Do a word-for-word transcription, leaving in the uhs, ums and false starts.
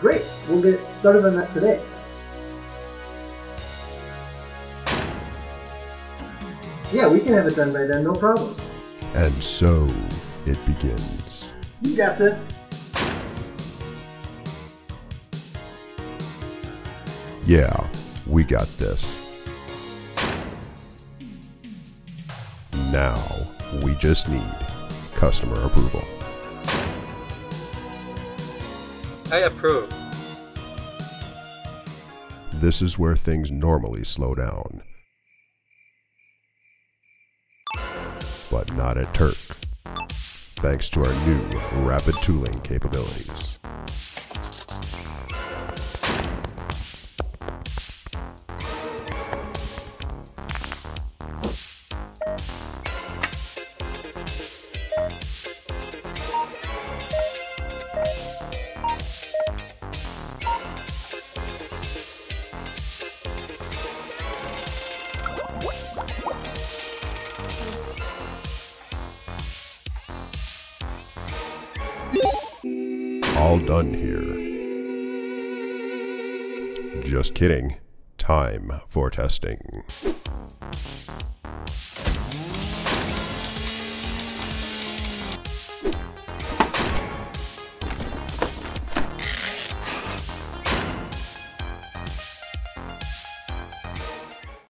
Great, we'll get started on that today. Yeah, we can have it done by then, no problem. And so it begins. You got this. Yeah, we got this. Now we just need customer approval. I approve. This is where things normally slow down. But not at Turck, thanks to our new rapid tooling capabilities. All done here. Just kidding. Time for testing.